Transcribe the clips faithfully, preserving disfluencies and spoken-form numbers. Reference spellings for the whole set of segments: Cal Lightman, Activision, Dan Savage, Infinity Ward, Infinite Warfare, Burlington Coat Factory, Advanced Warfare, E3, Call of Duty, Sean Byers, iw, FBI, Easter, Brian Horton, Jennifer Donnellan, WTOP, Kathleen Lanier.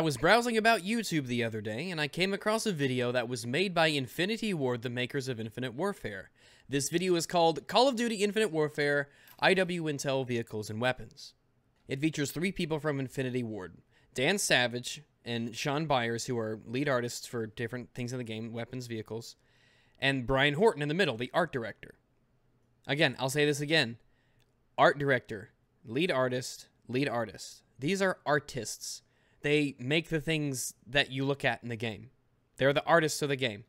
I was browsing about YouTube the other day, and I came across a video that was made by Infinity Ward, the makers of Infinite Warfare. This video is called Call of Duty Infinite Warfare, I W Intel Vehicles and Weapons. It features three people from Infinity Ward, Dan Savage and Sean Byers, who are lead artists for different things in the game, weapons, vehicles, and Brian Horton in the middle, the art director. Again, I'll say this again. Art director, lead artist, lead artist. These are artists. They make the things that you look at in the game. They're the artists of the game.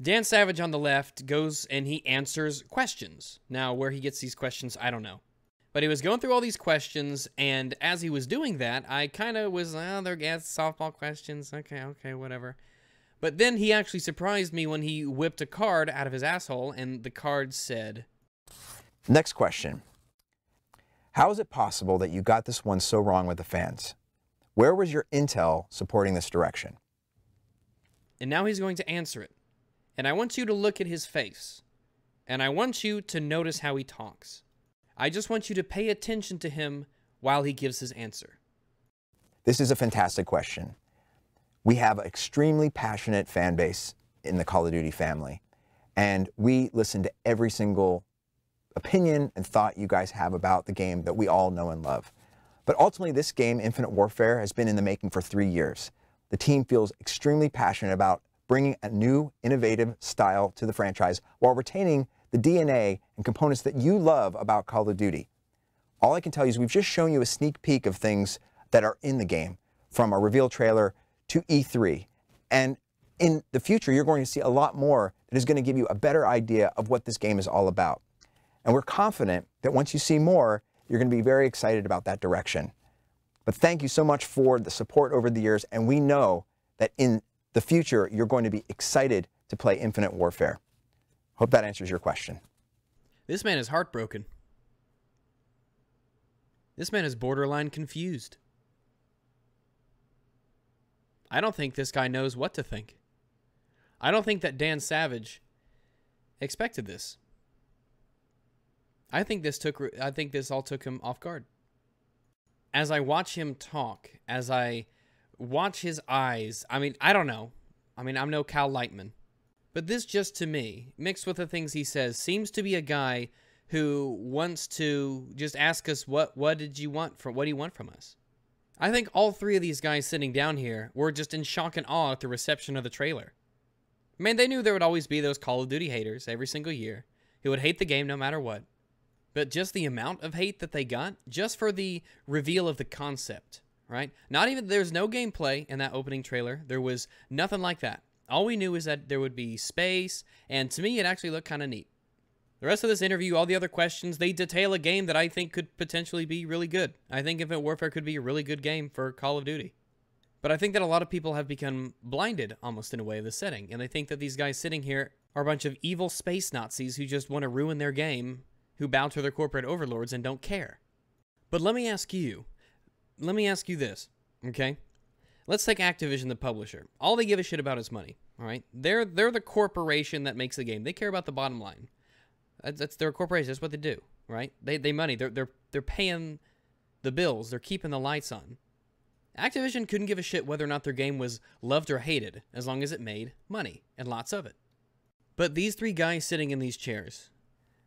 Dan Savage on the left goes and he answers questions. Now, where he gets these questions, I don't know. But he was going through all these questions, and as he was doing that, I kind of was, oh, they're yeah, softball questions. Okay, okay, whatever. But then he actually surprised me when he whipped a card out of his asshole, and the card said... Next question. How is it possible that you got this one so wrong with the fans? Where was your intel supporting this direction? And now he's going to answer it. And I want you to look at his face. And I want you to notice how he talks. I just want you to pay attention to him while he gives his answer. This is a fantastic question. We have an extremely passionate fan base in the Call of Duty family. And we listen to every single opinion and thought you guys have about the game that we all know and love. But ultimately, this game, Infinite Warfare, has been in the making for three years. The team feels extremely passionate about bringing a new, innovative style to the franchise while retaining the D N A and components that you love about Call of Duty. All I can tell you is we've just shown you a sneak peek of things that are in the game, from our reveal trailer to E three. And in the future, you're going to see a lot more that is going to give you a better idea of what this game is all about. And we're confident that once you see more, you're going to be very excited about that direction. But thank you so much for the support over the years, and we know that in the future, you're going to be excited to play Infinite Warfare. Hope that answers your question. This man is heartbroken. This man is borderline confused. I don't think this guy knows what to think. I don't think that Dan Savage expected this. I think this took, I think this all took him off guard. As I watch him talk, as I watch his eyes, I mean, I don't know. I mean, I'm no Cal Lightman. But this just to me, mixed with the things he says, seems to be a guy who wants to just ask us what, what did you want from, what do you want from us? I think all three of these guys sitting down here were just in shock and awe at the reception of the trailer. I mean, they knew there would always be those Call of Duty haters every single year who would hate the game no matter what. But just the amount of hate that they got, just for the reveal of the concept, right? Not even, there's no gameplay in that opening trailer. There was nothing like that. All we knew is that there would be space, and to me, it actually looked kind of neat. The rest of this interview, all the other questions, they detail a game that I think could potentially be really good. I think Infinite Warfare could be a really good game for Call of Duty. But I think that a lot of people have become blinded, almost in a way, of the setting, and they think that these guys sitting here are a bunch of evil space Nazis who just want to ruin their game, who bow to their corporate overlords and don't care. But let me ask you, let me ask you this, okay? Let's take Activision, the publisher. All they give a shit about is money, all right? They're, they're the corporation that makes the game. They care about the bottom line. That's, that's their corporation. That's what they do, right? They, they money. They're, they're, they're paying the bills. They're keeping the lights on. Activision couldn't give a shit whether or not their game was loved or hated, as long as it made money, and lots of it. But these three guys sitting in these chairs...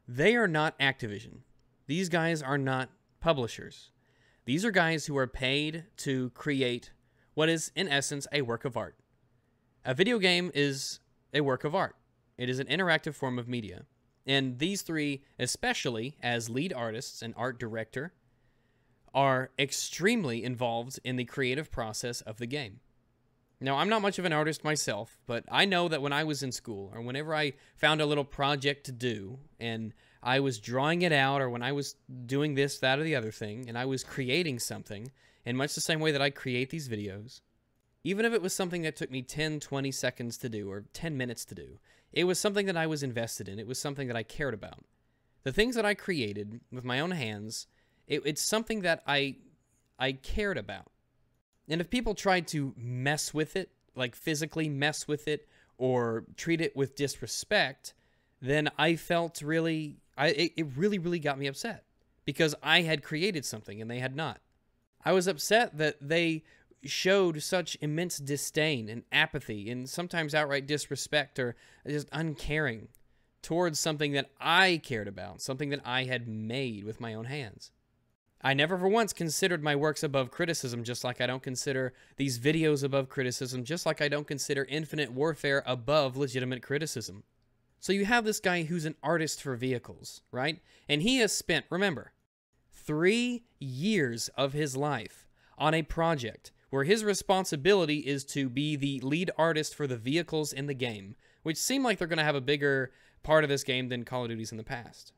they are not Activision. These guys are not publishers. These are guys who are paid to create what is, in essence, a work of art. A video game is a work of art. It is an interactive form of media. And these three, especially as lead artists and art director, are extremely involved in the creative process of the game. Now, I'm not much of an artist myself, but I know that when I was in school, or whenever I found a little project to do, and I was drawing it out, or when I was doing this, that, or the other thing, and I was creating something, in much the same way that I create these videos, even if it was something that took me ten, twenty seconds to do, or ten minutes to do, it was something that I was invested in. It was something that I cared about. The things that I created with my own hands, it, it's something that I, I cared about. And if people tried to mess with it, like physically mess with it, or treat it with disrespect, then I felt really, I, it, it really, really got me upset. Because I had created something and they had not. I was upset that they showed such immense disdain and apathy and sometimes outright disrespect or just uncaring towards something that I cared about, something that I had made with my own hands. I never for once considered my works above criticism, just like I don't consider these videos above criticism, just like I don't consider Infinite Warfare above legitimate criticism. So you have this guy who's an artist for vehicles, right? And he has spent, remember, three years of his life on a project where his responsibility is to be the lead artist for the vehicles in the game, which seem like they're going to have a bigger part of this game than Call of Duty's in the past.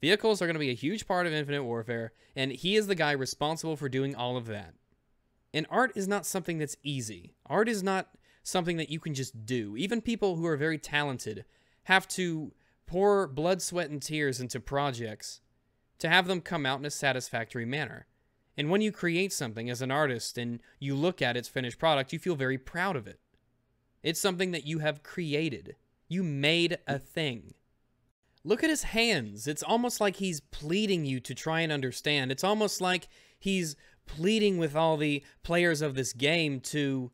Vehicles are going to be a huge part of Infinite Warfare, and he is the guy responsible for doing all of that. And art is not something that's easy. Art is not something that you can just do. Even people who are very talented have to pour blood, sweat, and tears into projects to have them come out in a satisfactory manner. And when you create something as an artist and you look at its finished product, you feel very proud of it. It's something that you have created. You made a thing. Look at his hands. It's almost like he's pleading you to try and understand. It's almost like he's pleading with all the players of this game to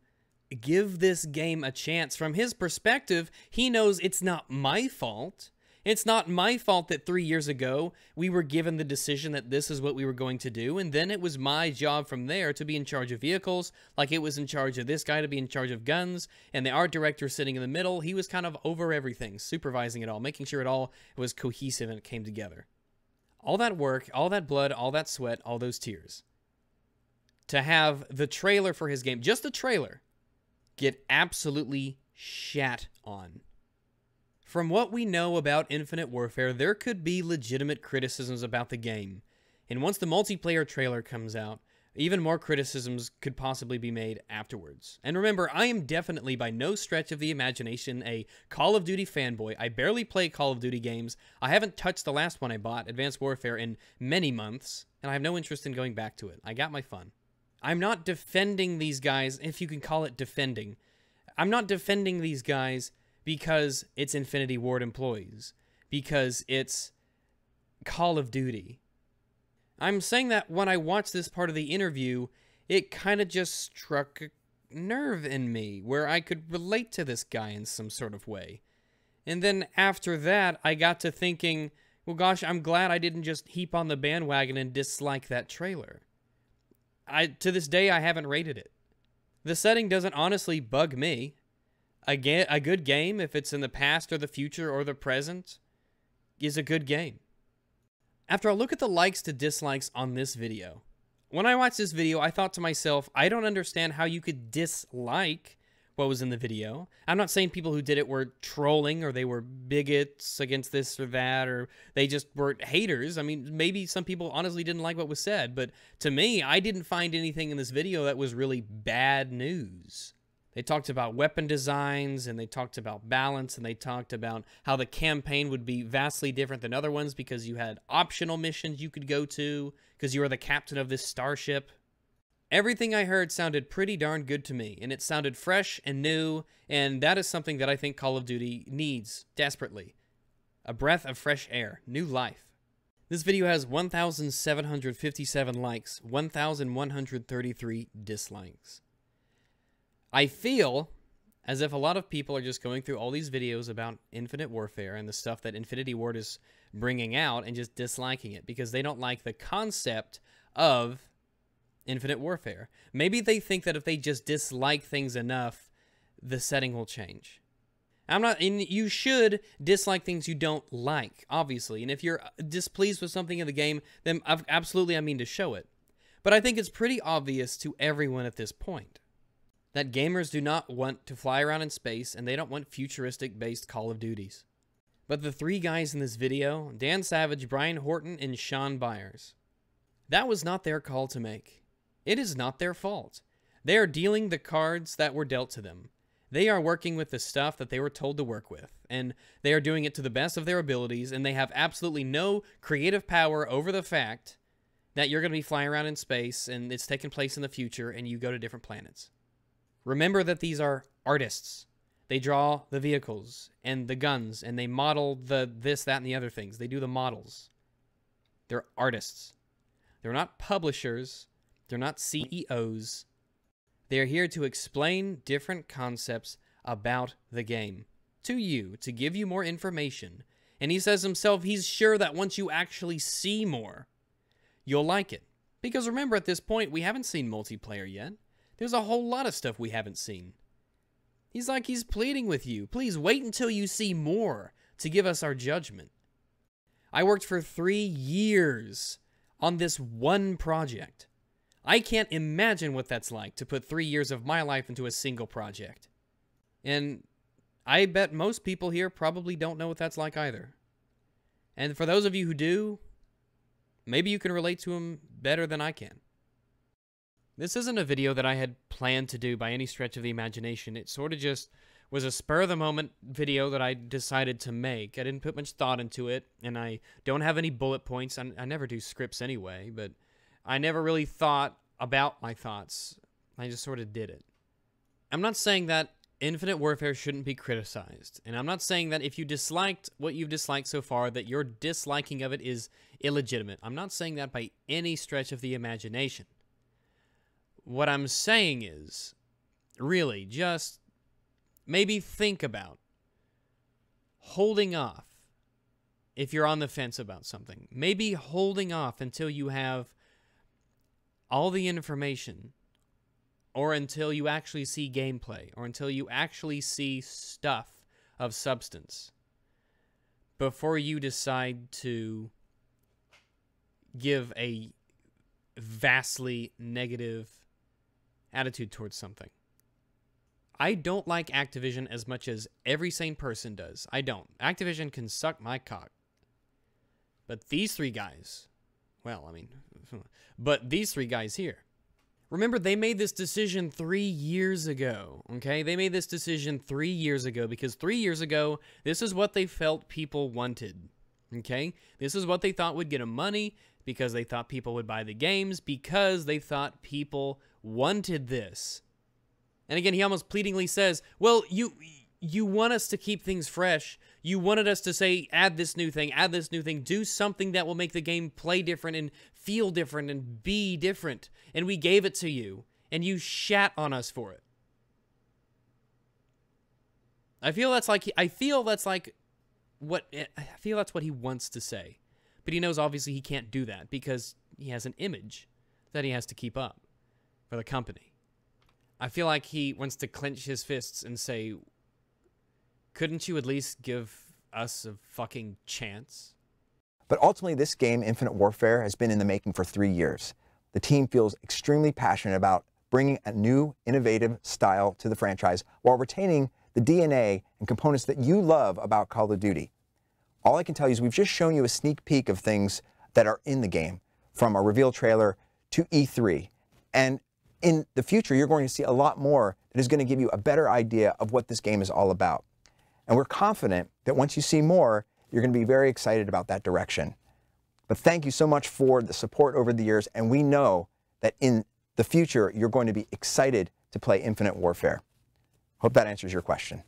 give this game a chance. From his perspective, he knows it's not my fault. It's not my fault that three years ago we were given the decision that this is what we were going to do, and then it was my job from there to be in charge of vehicles, like it was in charge of this guy to be in charge of guns, and the art director sitting in the middle, he was kind of over everything, supervising it all, making sure it all was cohesive and it came together. All that work, all that blood, all that sweat, all those tears. To have the trailer for his game, just the trailer, get absolutely shat on. From what we know about Infinite Warfare, there could be legitimate criticisms about the game. And once the multiplayer trailer comes out, even more criticisms could possibly be made afterwards. And remember, I am definitely by no stretch of the imagination a Call of Duty fanboy. I barely play Call of Duty games. I haven't touched the last one I bought, Advanced Warfare, in many months, and I have no interest in going back to it. I got my fun. I'm not defending these guys, if you can call it defending. I'm not defending these guys because it's Infinity Ward employees, because it's Call of Duty. I'm saying that when I watched this part of the interview, it kind of just struck a nerve in me where I could relate to this guy in some sort of way. And then after that, I got to thinking, well, gosh, I'm glad I didn't just heap on the bandwagon and dislike that trailer. I, to this day, I haven't rated it. The setting doesn't honestly bug me. A, ga a good game, if it's in the past or the future or the present, is a good game. After I look at the likes to dislikes on this video, when I watched this video, I thought to myself, I don't understand how you could dislike what was in the video. I'm not saying people who did it were trolling or they were bigots against this or that, or they just were haters. I mean, maybe some people honestly didn't like what was said, but to me, I didn't find anything in this video that was really bad news. They talked about weapon designs, and they talked about balance, and they talked about how the campaign would be vastly different than other ones because you had optional missions you could go to because you were the captain of this starship. Everything I heard sounded pretty darn good to me, and it sounded fresh and new, and that is something that I think Call of Duty needs desperately. A breath of fresh air, new life. This video has one thousand seven hundred fifty-seven likes, one thousand one hundred thirty-three dislikes. I feel as if a lot of people are just going through all these videos about Infinite Warfare and the stuff that Infinity Ward is bringing out and just disliking it because they don't like the concept of Infinite Warfare. Maybe they think that if they just dislike things enough, the setting will change. I'm not, and you should dislike things you don't like, obviously. And if you're displeased with something in the game, then absolutely I mean to show it. But I think it's pretty obvious to everyone at this point that gamers do not want to fly around in space, and they don't want futuristic-based Call of Duties. But the three guys in this video, Dan Savage, Brian Horton, and Sean Byers, that was not their call to make. It is not their fault. They are dealing the cards that were dealt to them. They are working with the stuff that they were told to work with, and they are doing it to the best of their abilities, and they have absolutely no creative power over the fact that you're going to be flying around in space, and it's taking place in the future, and you go to different planets. Remember that these are artists. They draw the vehicles and the guns, and they model the this, that, and the other things. They do the models. They're artists. They're not publishers. They're not C E Os. They're here to explain different concepts about the game to you, to give you more information. And he says himself, he's sure that once you actually see more, you'll like it. Because remember, at this point, we haven't seen multiplayer yet. There's a whole lot of stuff we haven't seen. He's like, he's pleading with you. Please wait until you see more to give us our judgment. I worked for three years on this one project. I can't imagine what that's like, to put three years of my life into a single project. And I bet most people here probably don't know what that's like either. And for those of you who do, maybe you can relate to him better than I can. This isn't a video that I had planned to do by any stretch of the imagination. It sort of just was a spur-of-the-moment video that I decided to make. I didn't put much thought into it, and I don't have any bullet points. I, I never do scripts anyway, but I never really thought about my thoughts. I just sort of did it. I'm not saying that Infinite Warfare shouldn't be criticized, and I'm not saying that if you disliked what you've disliked so far, that your disliking of it is illegitimate. I'm not saying that by any stretch of the imagination. What I'm saying is, really, just maybe think about holding off if you're on the fence about something. Maybe holding off until you have all the information, or until you actually see gameplay, or until you actually see stuff of substance, before you decide to give a vastly negative attitude towards something. I don't like Activision as much as every sane person does. I don't. Activision can suck my cock. But these three guys, well, I mean, but these three guys here, remember, they made this decision three years ago, okay? They made this decision three years ago because three years ago, this is what they felt people wanted, okay? This is what they thought would get them money, because they thought people would buy the games, because they thought people wanted this. And again, he almost pleadingly says, well, you, you want us to keep things fresh. You wanted us to say, add this new thing, add this new thing, do something that will make the game play different and feel different and be different. And we gave it to you, and you shat on us for it. I feel that's like, he, I feel that's like what, I feel that's what he wants to say. But he knows obviously he can't do that because he has an image that he has to keep up for the company. I feel like he wants to clench his fists and say, couldn't you at least give us a fucking chance? But ultimately, this game, Infinite Warfare, has been in the making for three years. The team feels extremely passionate about bringing a new, innovative style to the franchise while retaining the D N A and components that you love about Call of Duty. All I can tell you is we've just shown you a sneak peek of things that are in the game, from our reveal trailer to E three. And in the future, you're going to see a lot more that is going to give you a better idea of what this game is all about. And we're confident that once you see more, you're going to be very excited about that direction. But thank you so much for the support over the years, and we know that in the future, you're going to be excited to play Infinite Warfare. Hope that answers your question.